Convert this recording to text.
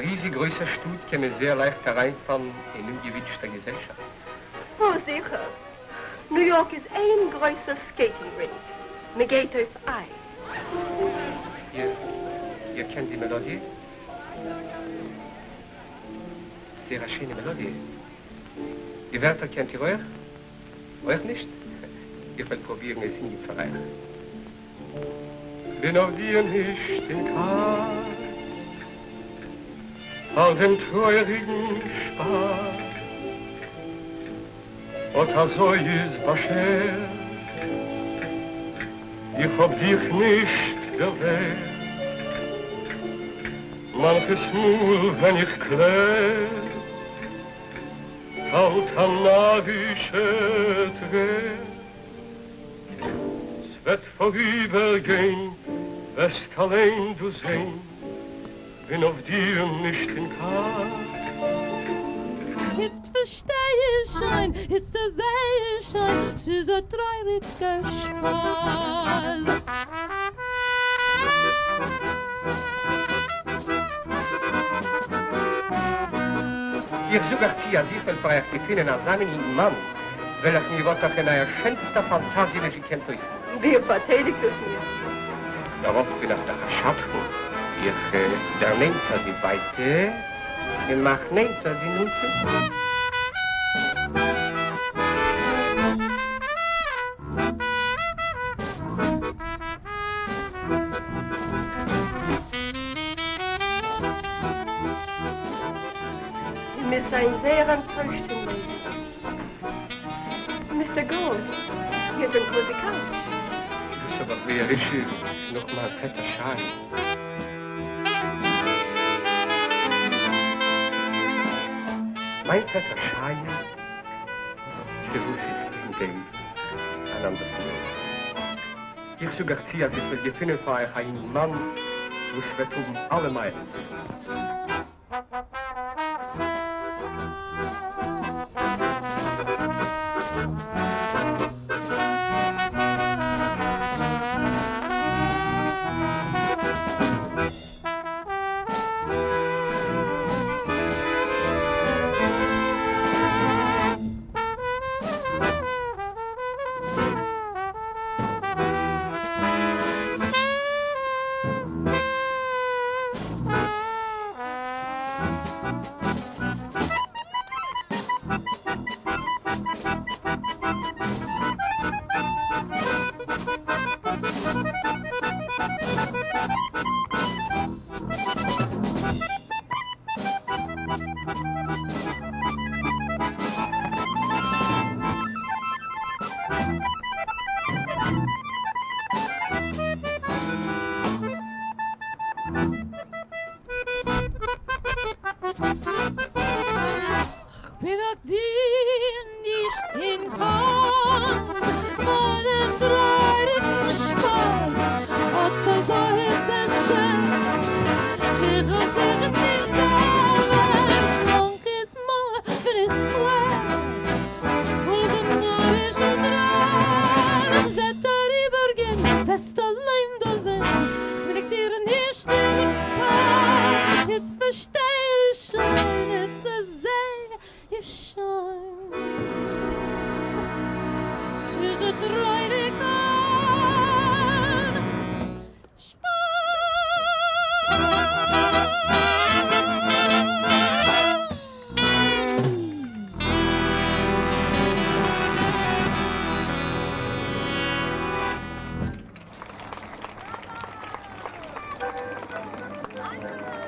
der riesengroße Stut käme sehr leicht hereinfahren in ungewünschte Gesellschaft. Oh, sicher. New York ist ein großer Skating-Rink. Mir geht es ein. Ihr kennt die Melodie? Sehr schöne Melodie. Die Wörter kennt ihr euch? Euch nicht? Ihr wollt probieren es in den Verein. Bin auf dir nicht in Kart, auf dem treurigen Spaß. Und also ist Bascher, ich hab dich nicht gewählt. Manches nur, wenn ich klärt, haut am Navische dreht. Es wird vorübergehen, wirst allein du sehen, bin auf dir nicht in Kart. Jetzt versteh ich schon, jetzt seh ich schon, es ist ein trauriger Spaß. Ich sogar ziehe sich von Freier Gefühlen als einen Mann, welchen die Worte in einer schönsten Fantasie welche kennt euch. Wir verteidigt es nicht. Darauf will ich das schaffen. Ich nehmt die Weite, ich mach nehmt die Nutze. Mit seinen sehr enttäuschten Menschen. Mr. Gold, wir sind Musikant. Das ist aber sehr richtig. Nochmal fetter Schein. Mein fetter Schein ist bewusst in dem einander zu nehmen. Ich sogar ziehe, als ich will gefunden habe, einen Mann, wo es wird alle meinen. Thank you.